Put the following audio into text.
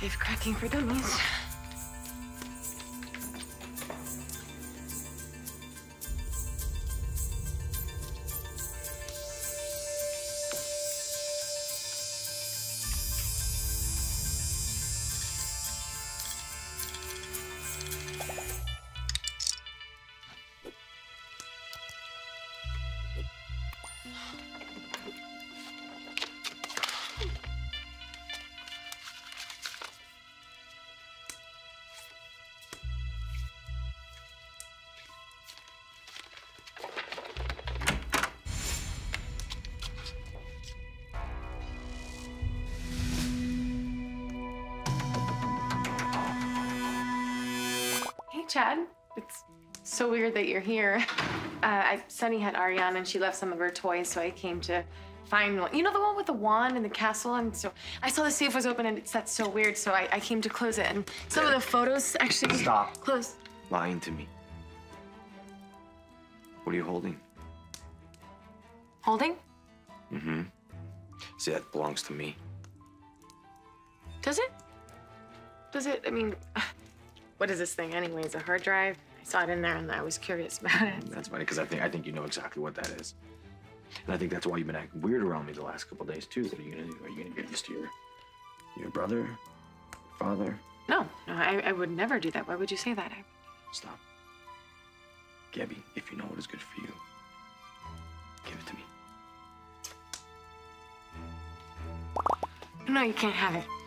Safe cracking for dummies. Chad, it's so weird that you're here. Sunny had Ariana and she left some of her toys, so I came to find one. You know, the one with the wand and the castle? And so I saw the safe was open and that's so weird, so I came to close it. And some of the photos actually— Stop. Close. Lying to me. What are you holding? Holding? Mm-hmm. See, that belongs to me. Does it? Does it? I mean, what is this thing anyway? Is it a hard drive? I saw it in there and I was curious about it. That's funny, because I think you know exactly what that is. And I think that's why you've been acting weird around me the last couple of days too. What are you gonna do? Are you gonna get used to your brother, your father? No, I would never do that. Why would you say that? Stop. Gabi, if you know what is good for you, give it to me. No, you can't have it.